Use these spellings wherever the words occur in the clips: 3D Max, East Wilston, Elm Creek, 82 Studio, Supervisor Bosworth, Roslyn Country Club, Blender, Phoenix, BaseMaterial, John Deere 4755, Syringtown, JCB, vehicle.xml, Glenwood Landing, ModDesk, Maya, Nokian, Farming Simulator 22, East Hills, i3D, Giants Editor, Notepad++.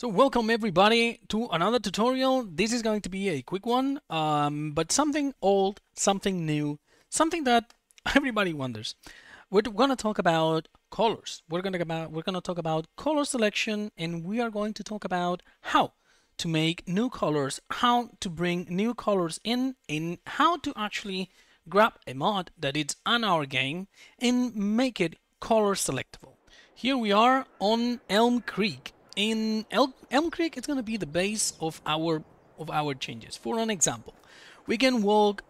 So welcome everybody to another tutorial. This is going to be a quick one, but something old, something new, something that everybody wonders. We're going to talk about colors. We're going to talk about color selection, and we are going to talk about how to make new colors, how to bring new colors in, and how to actually grab a mod that is on our game and make it color selectable. Here we are on Elm Creek. In Elm Creek, it's going to be the base of our changes. For an example, we can walk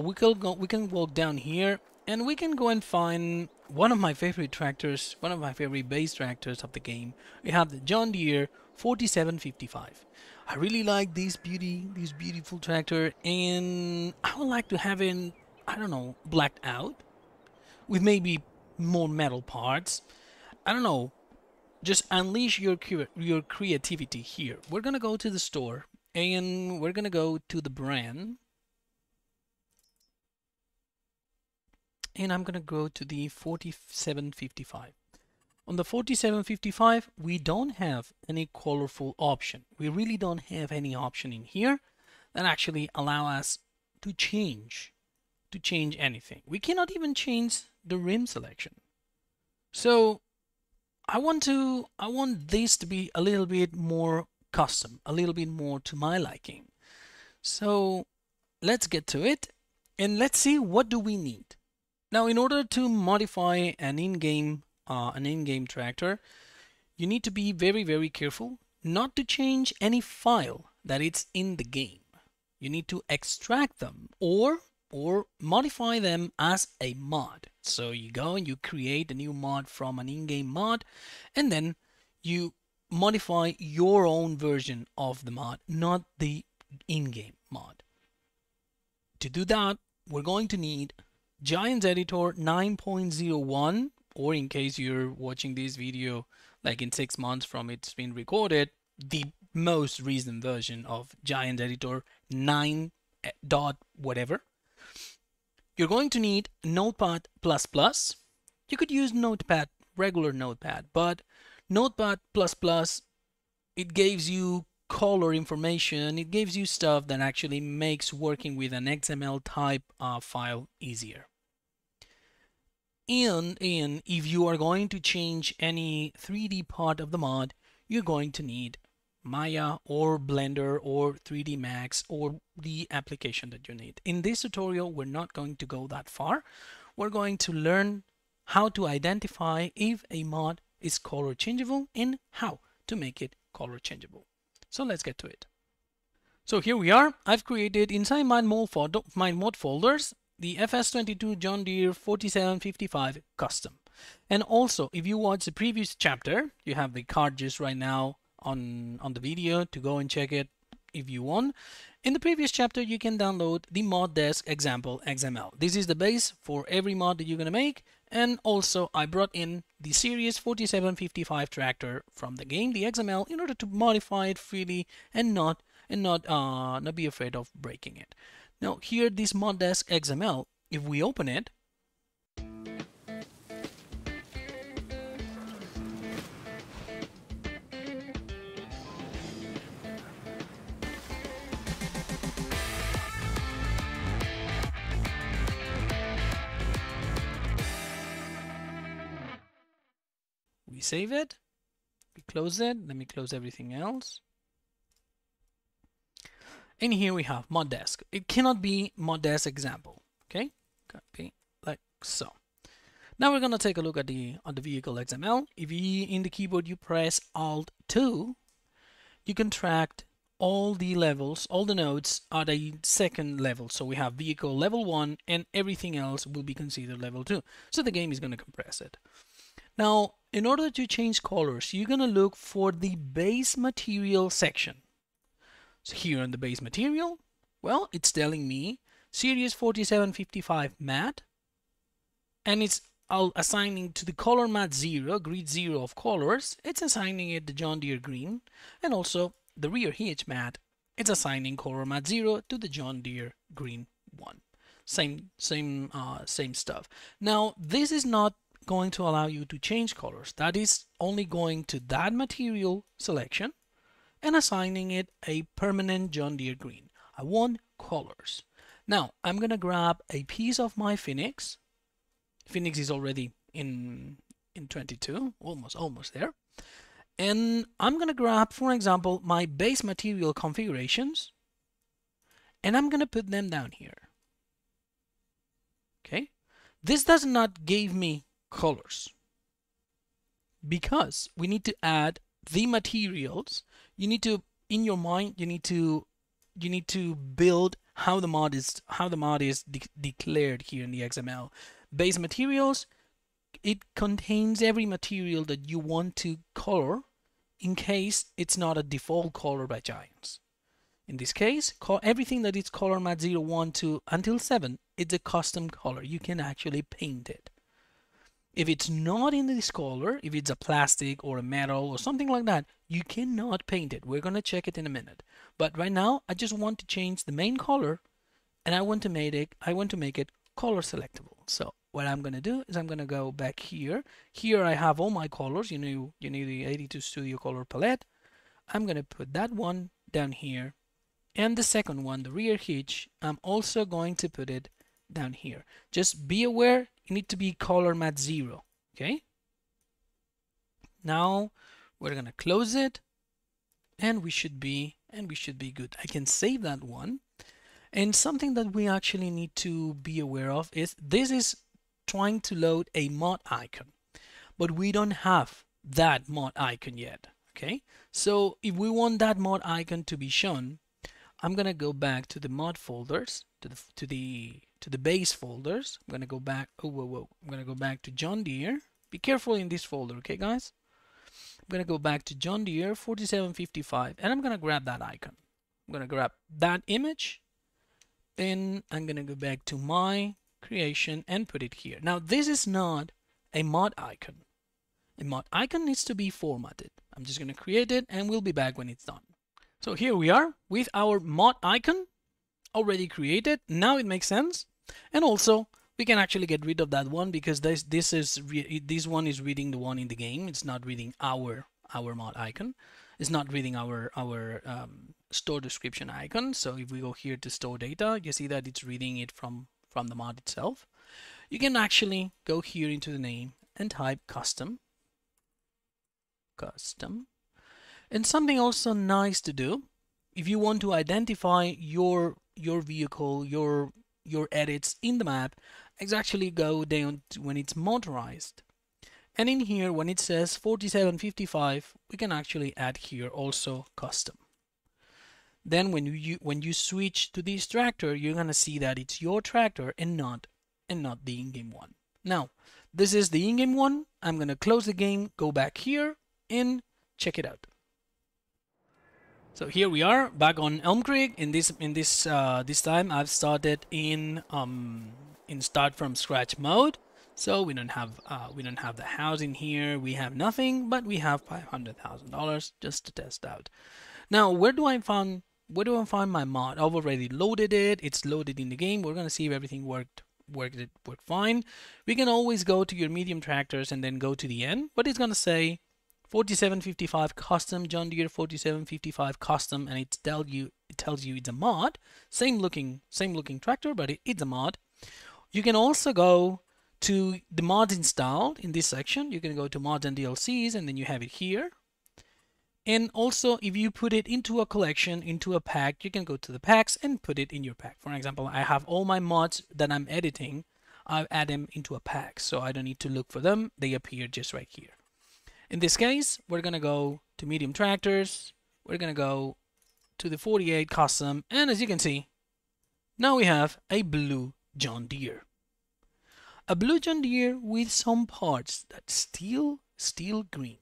we can walk down here, and we can go and find one of my favorite tractors, one of my favorite base tractors of the game. We have the John Deere 4755. I really like this beautiful tractor, and I would like to have it, I don't know, blacked out with maybe more metal parts. I don't know. Just unleash your creativity here. We're gonna go to the store, and we're gonna go to the brand, and I'm gonna go to the 4755. On the 4755, we don't have any colorful option. We really don't have any option in here that actually allow us to change anything. We cannot even change the rim selection. So I want this to be a little bit more custom, a little bit more to my liking. So let's get to it, and let's see what do we need. Now, in order to modify an in-game tractor, you need to be very, very careful not to change any file that it's in the game. You need to extract them or modify them as a mod. So you go and you create a new mod from an in-game mod, and then you modify your own version of the mod, not the in-game mod. To do that, we're going to need Giants Editor 9.01, or in case you're watching this video like in 6 months from it's been recorded, the most recent version of Giants Editor 9. Whatever. You're going to need Notepad++. You could use Notepad, regular Notepad, but Notepad++, it gives you color information, it gives you stuff that actually makes working with an XML type file easier. And if you are going to change any 3D part of the mod, you're going to need Maya or Blender or 3D Max or the application that you need. In this tutorial, we're not going to go that far. We're going to learn how to identify if a mod is color changeable and how to make it color changeable. So let's get to it. So here we are. I've created inside my mod folders the FS22 John Deere 4755 Custom. And also, if you watch the previous chapter, you have the card just right now on the video to go and check it if you want. In the previous chapter, you can download the ModDesk example XML. This is the base for every mod that you're going to make, and also I brought in the series 4755 tractor from the game, the XML, in order to modify it freely and not be afraid of breaking it. Now here, this ModDesk XML, if we open it, save it, we close it, let me close everything else, and here we have ModDesk. It cannot be ModDesk example, okay? Copy like so. Now we're gonna take a look at the vehicle XML. If you in the keyboard you press Alt 2, you can track all the levels, all the nodes at a second level. So we have vehicle level 1, and everything else will be considered level 2. So the game is gonna compress it. Now, in order to change colors, you're going to look for the base material section. So here on the base material, well, it's telling me series 4755 matte, and it's assigning to the color matte 0, grid 0 of colors, it's assigning it the John Deere green, and also the rear hitch matte, it's assigning color matte 0 to the John Deere green 1. Same stuff. Now, this is not going to allow you to change colors. That is only going to that material selection, and assigning it a permanent John Deere green. I want colors. Now I'm gonna grab a piece of my Phoenix. Phoenix is already in 22, almost there. And I'm gonna grab, for example, my base material configurations, and I'm gonna put them down here. Okay, this does not give me colors because we need to add the materials. You need to, in your mind, you need to build how the mod is declared here in the XML. Base materials, it contains every material that you want to color in case it's not a default color by Giants. In this case, everything that is color mat 0, 1, 2 until 7, it's a custom color. You can actually paint it. If it's not in this color, if it's a plastic or a metal or something like that, you cannot paint it. We're going to check it in a minute. But right now, I just want to change the main color, and I want to make it color selectable. So what I'm going to do is I'm going to go back here. Here I have all my colors. You know the 82 Studio color palette. I'm going to put that one down here. And the second one, the rear hitch, I'm also going to put it down here. Just be aware, you need to be color mat 0, okay? Now we're gonna close it, and we should be good. I can save that one. And something that we actually need to be aware of is this is trying to load a mod icon, but we don't have that mod icon yet, okay? So if we want that mod icon to be shown, I'm gonna go back to the mod folders, to the base folders. I'm gonna go back. I'm gonna go back to John Deere. Be careful in this folder, okay, guys? I'm gonna go back to John Deere 4755, and I'm gonna grab that icon. I'm gonna grab that image, and I'm gonna go back to my creation and put it here. Now this is not a mod icon. A mod icon needs to be formatted. I'm just gonna create it, and we'll be back when it's done. So here we are with our mod icon already created. Now it makes sense, and also we can actually get rid of that one because this one is reading the one in the game. It's not reading our mod icon. It's not reading our store description icon. So if we go here to store data, you see that it's reading it from the mod itself. You can actually go here into the name and type custom. And something also nice to do, if you want to identify your vehicle, your edits in the map, is actually go down to when it's motorized. And in here, when it says 4755, we can actually add here also custom. Then when you switch to this tractor, you're gonna see that it's your tractor and not the in-game one. Now, this is the in-game one. I'm gonna close the game, go back here, and check it out. So here we are back on Elm Creek. This time I've started in start from scratch mode. So we don't have the house in here. We have nothing, but we have $500,000 just to test out. Now where do I find my mod? I've already loaded it. It's loaded in the game. We're gonna see if everything worked fine. We can always go to your medium tractors and then go to the end. But it's gonna say 4755 custom, John Deere 4755 custom, and it tells you it's a mod. Same looking tractor, but it's a mod. You can also go to the mods installed in this section. You can go to mods and DLCs, and then you have it here. And also, if you put it into a collection, into a pack, you can go to the packs and put it in your pack. For example, I have all my mods that I'm editing. I've added them into a pack, so I don't need to look for them. They appear just right here. In this case, we're gonna go to medium tractors, we're gonna go to the 48 custom, and as you can see, now we have a blue John Deere. A blue John Deere with some parts that's still green.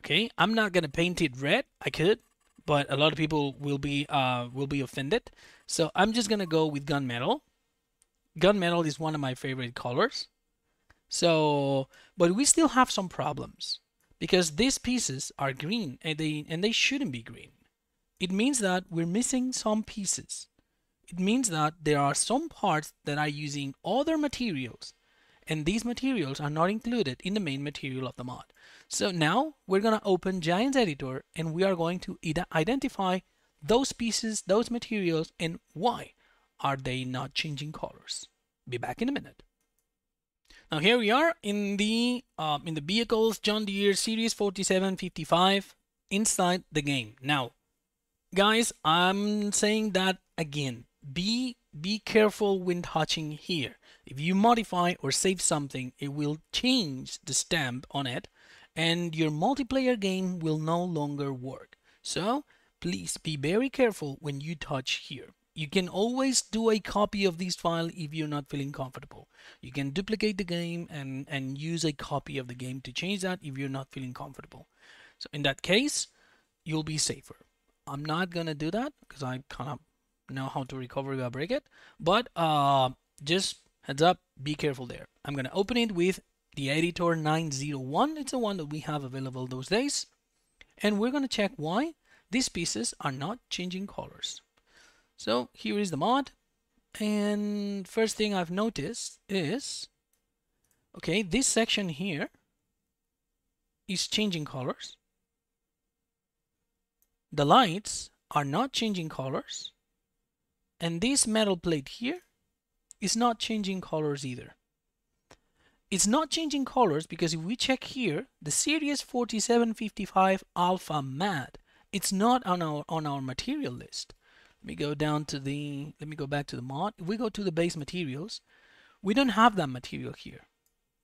Okay, I'm not gonna paint it red, I could, but a lot of people will be offended. So I'm just gonna go with gunmetal. Gunmetal is one of my favorite colors. So, but we still have some problems because these pieces are green and they shouldn't be green. It means that we're missing some pieces. It means that there are some parts that are using other materials and these materials are not included in the main material of the mod. So now we're going to open Giants Editor and we are going to identify those pieces, those materials, and why are they not changing colors. Be back in a minute. Now here we are in the vehicles John Deere Series 4755 inside the game. Now guys, I'm saying that again, be careful when touching here. If you modify or save something, it will change the stamp on it and your multiplayer game will no longer work. So please be very careful when you touch here. You can always do a copy of this file if you're not feeling comfortable. You can duplicate the game and use a copy of the game to change that if you're not feeling comfortable. So in that case, you'll be safer. I'm not gonna do that because I kind of know how to recover if I break it, but just heads up, be careful there. I'm gonna open it with the editor 901. It's the one that we have available those days, and we're gonna check why these pieces are not changing colors. So here is the mod, and first thing I've noticed is, okay, this section here is changing colors. The lights are not changing colors, and this metal plate here is not changing colors either. It's not changing colors because if we check here, the Series 4755 Alpha Matte, it's not on our material list. Let me go down to the, let me go back to the mod. If we go to the base materials, we don't have that material here.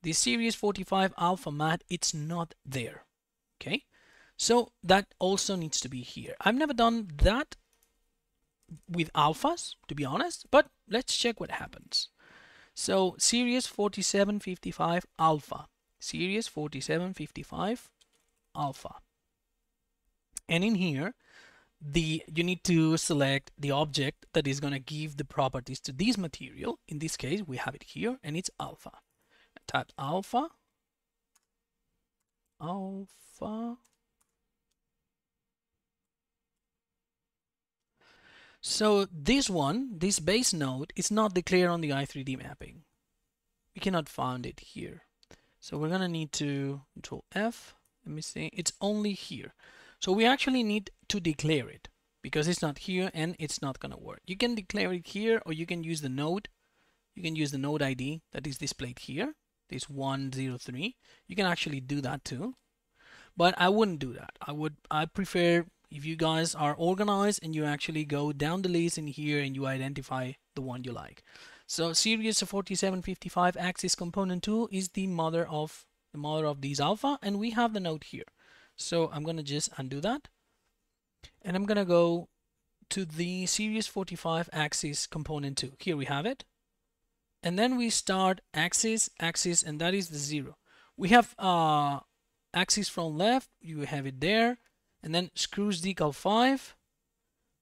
The Series 45 Alpha Matte, it's not there. Okay, so that also needs to be here. I've never done that with alphas, to be honest, but let's check what happens. So Series 4755 Alpha, Series 4755 Alpha. And in here, you need to select the object that is going to give the properties to this material. In this case, we have it here, and it's alpha. Type alpha, alpha. So this one, this base node, is not declared on the i3D mapping. We cannot find it here. So we're going to need to control F. Let me see, it's only here. So we actually need to declare it because it's not here and it's not going to work. You can declare it here, or you can use the node. You can use the node ID that is displayed here, this 103. You can actually do that too, but I wouldn't do that. I prefer if you guys are organized and you actually go down the list in here and you identify the one you like. So Series 4755 axis component 2 is the mother of these alpha, and we have the node here. So I'm going to just undo that, and I'm going to go to the Series 45 axis component 2. Here we have it, and then we start axis, and that is the 0. We have axis from left, you have it there, and then screws decal 5.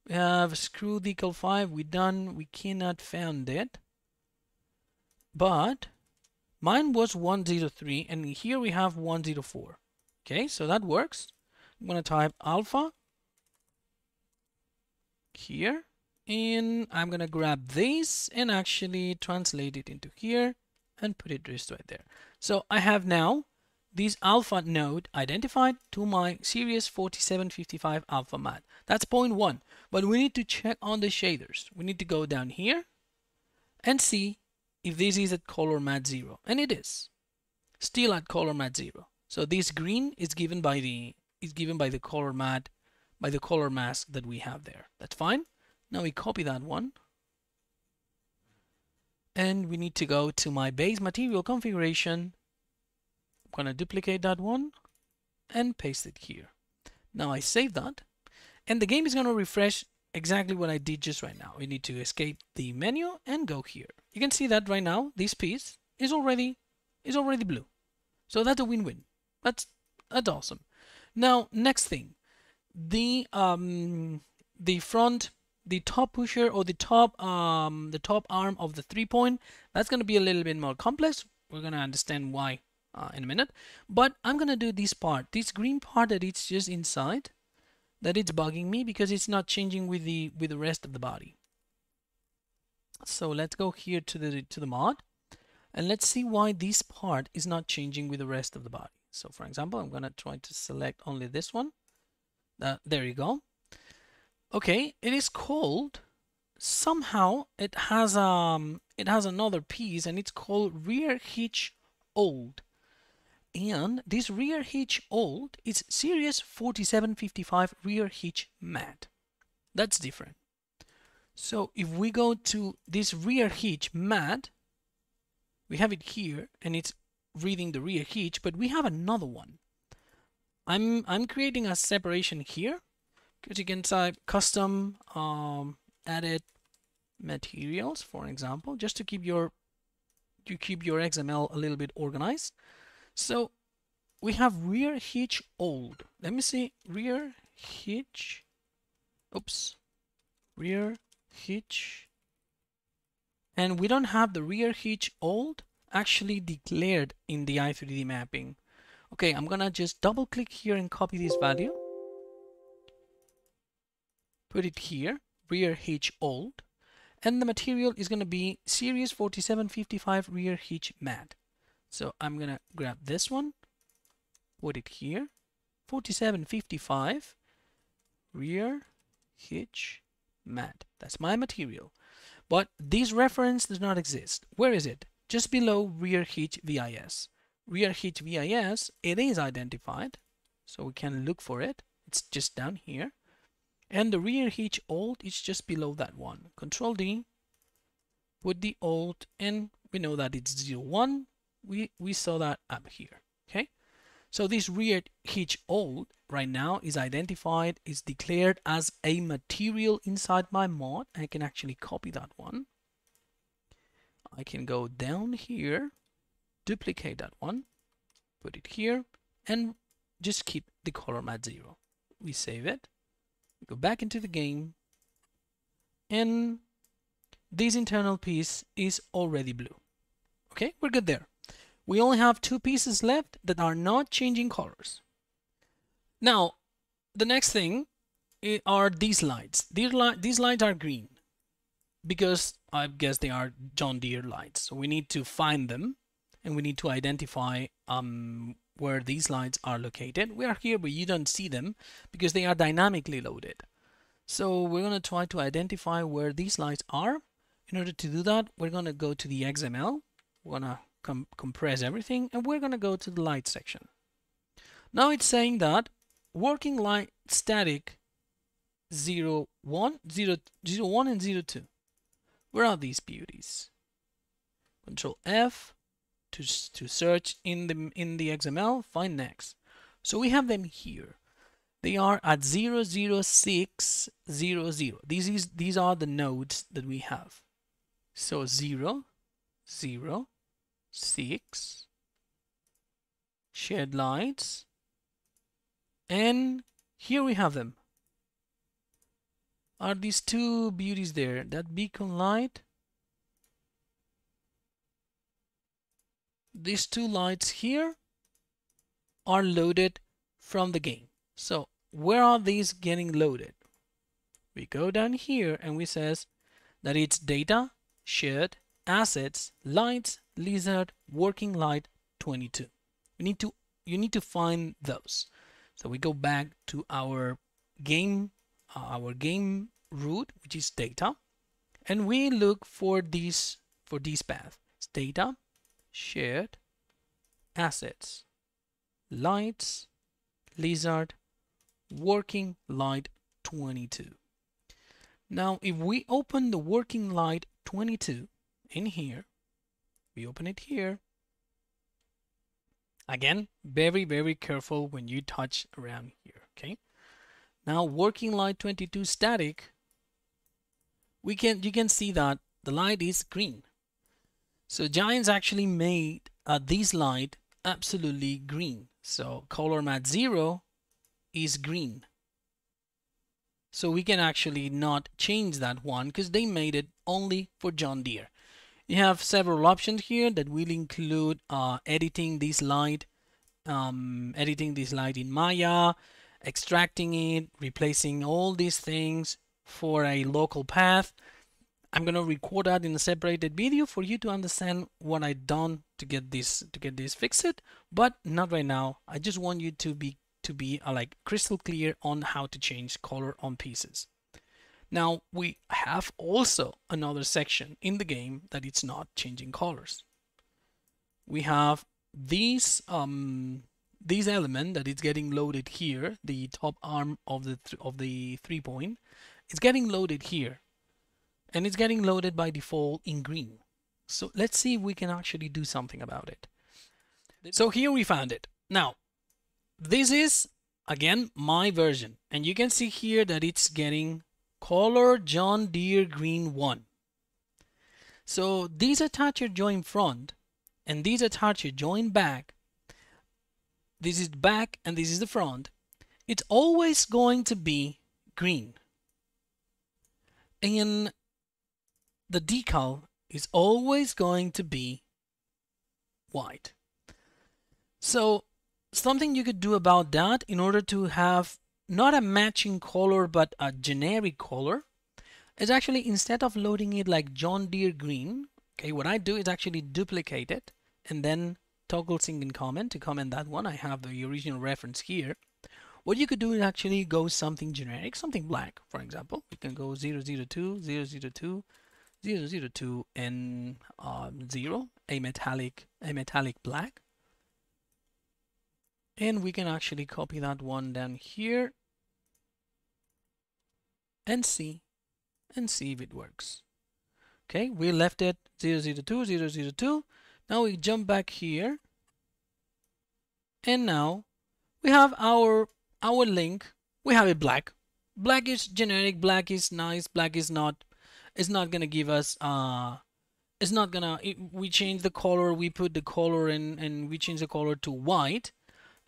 We have screw decal 5, we done, we cannot found it, but mine was 103, and here we have 104. Okay, so that works. I'm going to type alpha here, and I'm going to grab this and actually translate it into here and put it just right there. So I have now this alpha node identified to my Series 4755 alpha mat. That's point one, but we need to check on the shaders. We need to go down here and see if this is at color mat 0, and it is still at color mat 0. So this green is given by the color mat, by the color mask that we have there. That's fine. Now we copy that one, and we need to go to my base material configuration. I'm gonna duplicate that one and paste it here. Now I save that, and the game is gonna refresh exactly what I did just right now. We need to escape the menu and go here. You can see that right now this piece is already blue. So that's a win-win. That's awesome. Now next thing, the top pusher, or the top arm of the 3-point. That's gonna be a little bit more complex. We're gonna understand why in a minute. But I'm gonna do this part, this green part that it's just inside, that it's bugging me because it's not changing with the rest of the body. So let's go here to the mod, And let's see why this part is not changing with the rest of the body. So for example, I'm going to try to select only this one. There you go. Okay, it is called, somehow it has another piece and it's called rear hitch old. And this rear hitch old is series 4755 rear hitch mat. That's different. So if we go to this rear hitch mat, we have it here and it's reading the rear hitch, but we have another one. I'm creating a separation here because you can type custom edit materials, for example, just to keep your XML a little bit organized. So we have rear hitch old. Let me see, rear hitch. Oops, rear hitch. And we don't have the rear hitch old actually declared in the i3D mapping. Okay, I'm gonna just double click here and copy this value. Put it here, rear hitch old. And the material is gonna be series 4755 rear hitch mat. So I'm gonna grab this one, put it here, 4755 rear hitch mat. That's my material. But this reference does not exist. Where is it? Just below rear hitch VIS. Rear hitch VIS, it is identified, so we can look for it. It's just down here. And the rear hitch old is just below that one. Control D, put the old, and we know that it's 01. We saw that up here, okay? So this rear hitch old right now is identified, is declared as a material inside my mod. I can actually copy that one. I can go down here, duplicate that one, put it here, and just keep the column at 0. We save it, we go back into the game, and this internal piece is already blue. Okay, we're good there. We only have two pieces left that are not changing colors. Now, the next thing are these lights. These lights are green, because I guess they are John Deere lights. So we need to find them and we need to identify where these lights are located. We are here, but you don't see them because they are dynamically loaded. So we're going to try to identify where these lights are. In order to do that, we're going to go to the XML. We're going to compress everything and we're going to go to the light section. Now it's saying that working light static 01 and 02. Where are these beauties? Control F to search in the XML, find next. So we have them here. They are at 00600. These are the nodes that we have. So 006 shared lights, and here we have them. Are these two beauties there? That beacon light, these two lights here are loaded from the game. So where are these getting loaded? We go down here and we says that it's data, shared, assets, lights, lizard, working light 22. You need to find those. So we go back to our game root, which is data, and we look for these path. It's data, shared, assets, lights, lizard, working light 22. Now if we open the working light 22 in here, we open it here. Again, very, very careful when you touch around here, okay? Now working light 22 static, you can see that the light is green. So Giants actually made this light absolutely green. So color mat 0 is green. So we can actually not change that one because they made it only for John Deere. You have several options here that will include editing this light in Maya, extracting it, replacing all these things for a local path, I'm gonna record that in a separated video for you to understand what I done to get this fixed, but not right now. I just want you to be like crystal clear on how to change color on pieces. Now we have also another section in the game that it's not changing colors. We have these element that is getting loaded here, the top arm of the 3-point, it's getting loaded here, and it's getting loaded by default in green. So let's see if we can actually do something about it. So here we found it. Now this is again my version, and you can see here that it's getting color John Deere green 1. So these attachers join front and these attachers join back. This is back and this is the front. It's always going to be green. And the decal is always going to be white. So something you could do about that in order to have not a matching color but a generic color is actually, instead of loading it like John Deere green, okay, what I do is actually duplicate it and then toggle sync and comment to comment that one. I have the original reference here. What you could do is actually go something generic, something black, for example. You can go 002, 002, 002, and 0, a metallic black. And we can actually copy that one down here and see if it works. Okay, we left it 002, 002. Now we jump back here, and now we have our link. We have it black. Black is generic. Black is nice. Black is not. It's not gonna give us. It's not gonna. We change the color. We put the color in, and we change the color to white.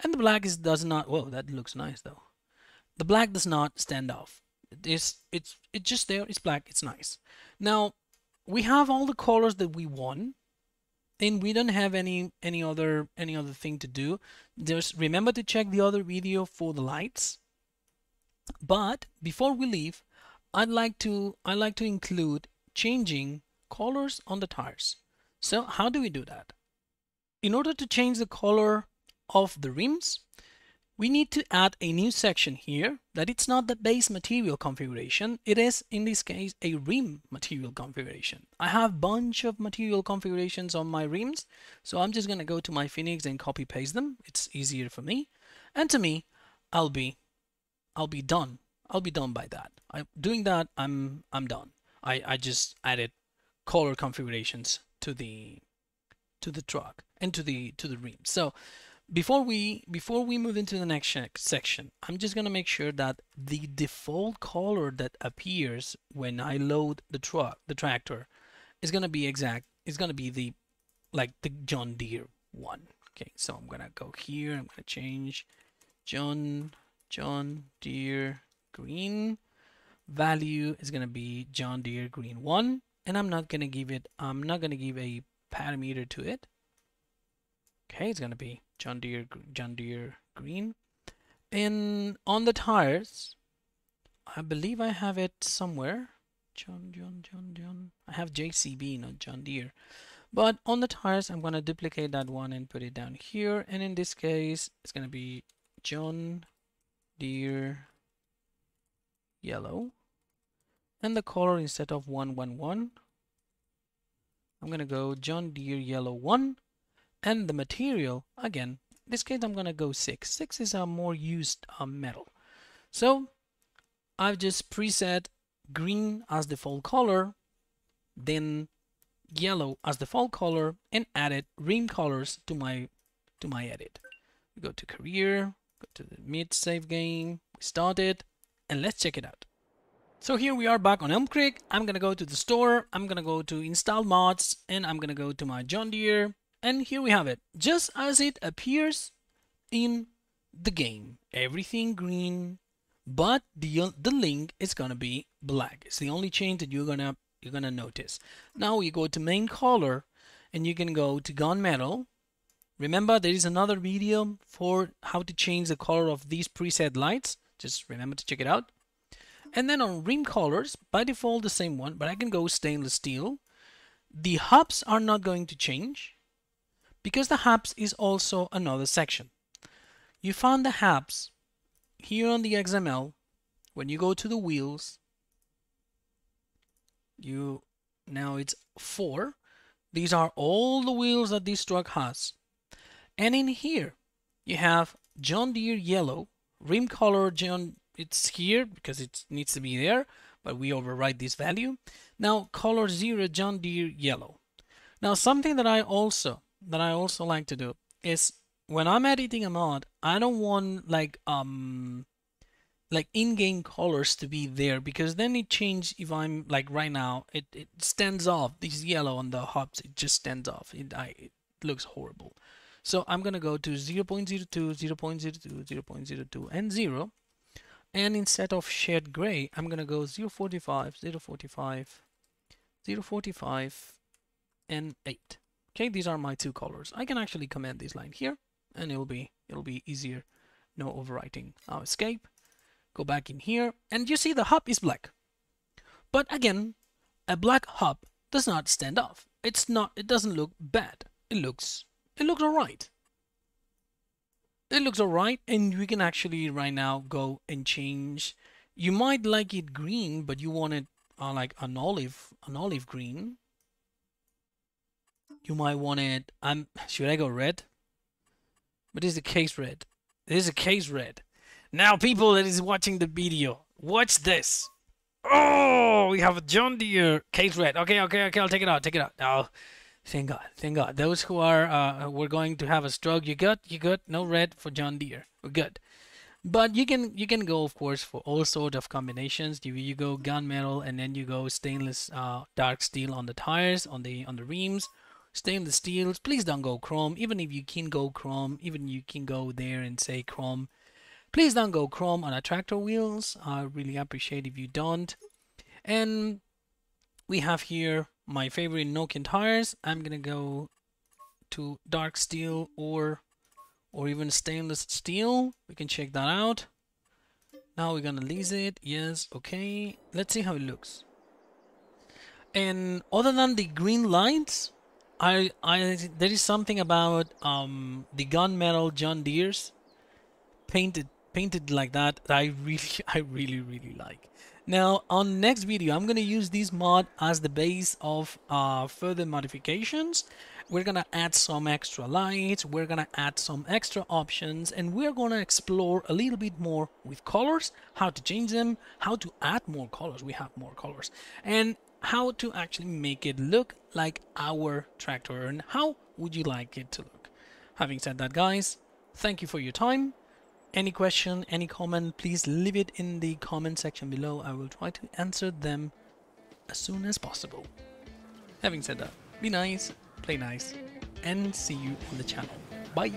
And the black is does not. Whoa, that looks nice though. The black does not stand off. It's just there. It's black. It's nice. Now we have all the colors that we want. And we don't have any other thing to do. Just remember to check the other video for the lights. But before we leave, I'd like to include changing colors on the tires. So how do we do that? In order to change the color of the rims, we need to add a new section here that it's not the base material configuration. It is, in this case, a rim material configuration. I have a bunch of material configurations on my rims, so I'm just going to go to my Phoenix and copy paste them. It's easier for me. And to me, I'll be done. I'll be done by that. I'm done. I just added color configurations to the truck and to the rim. So Before we move into the next section, I'm just going to make sure that the default color that appears when I load the tractor is going to be exact. It's going to be the John Deere one. Okay, so I'm going to go here. I'm going to change John Deere green. Value is going to be John Deere green 1, and I'm not going to give a parameter to it. Okay, it's going to be John Deere green. And on the tires, I believe I have it somewhere. John. I have JCB, not John Deere. But on the tires, I'm going to duplicate that one and put it down here. And in this case, it's going to be John Deere yellow. And the color, instead of 111, I'm going to go John Deere yellow 1. And the material, again, in this case I'm going to go 6. 6 is a more used metal. So I've just preset green as default color, then yellow as default color, and added rim colors to my edit. We go to career, go to the mid save game, we start it, and let's check it out. So here we are back on Elm Creek. I'm going to go to the store, I'm going to go to install mods, and I'm going to go to my John Deere. And here we have it, just as it appears in the game. Everything green, but the link is gonna be black. It's the only change that you're gonna notice. Now you go to main color, and you can go to gunmetal. Remember, there is another video for how to change the color of these preset lights. Just remember to check it out. And then on rim colors, by default the same one, but I can go stainless steel. The hubs are not going to change because the hubs is also another section. You found the hubs here on the XML. When you go to the wheels, now it's 4. These are all the wheels that this truck has. And in here, you have John Deere yellow, rim color John, it's here because it needs to be there, but we override this value. Now color 0 John Deere yellow. Now something that I also like to do is when I'm editing a mod, I don't want like in-game colors to be there, because then it changes. If I'm like right now, it stands off. This yellow on the hubs, it just stands off. It looks horrible. So I'm gonna go to 0.02, 0.02, 0.02, and 0. And instead of shade gray, I'm gonna go 0.45, 0.45, 0.45, and 8. Okay, these are my two colors. I can actually command this line here, and it'll be easier. No overwriting. I'll escape. Go back in here, and you see the hub is black. But again, a black hub does not stand off. It doesn't look bad. It looks alright. It looks alright, and we can actually right now go and change. You might like it green, but you want it like an olive green. You might want it. Should I go red? But this is a case red. This is a case red. Now, people that is watching the video, watch this. Oh, we have a John Deere case red. Okay, I'll take it out, Now, thank God. Those who are, we're going to have a stroke. You got no red for John Deere. We're good. But you can go, of course, for all sorts of combinations. You go gunmetal, and then you go stainless dark steel on the tires, on the rims. Stainless steels. Please don't go chrome. Even if you can go chrome, even you can go there and say chrome. Please don't go chrome on our tractor wheels. I really appreciate if you don't. And we have here my favorite Nokian tires. I'm gonna go to dark steel or even stainless steel. We can check that out. Now we're gonna lease it. Yes, okay. Let's see how it looks. And other than the green lights, there is something about the gunmetal John Deere's painted like that I really like. Now on next video I'm gonna use this mod as the base of further modifications. We're gonna add some extra lights, we're gonna add some extra options, and we're gonna explore a little bit more with colors, how to change them, how to add more colors, we have more colors, and how to actually make it look like our tractor, and how would you like it to look. Having said that, guys, thank you for your time. Any question, any comment, please leave it in the comment section below. I will try to answer them as soon as possible. Having said that, be nice, play nice, and see you on the channel. Bye!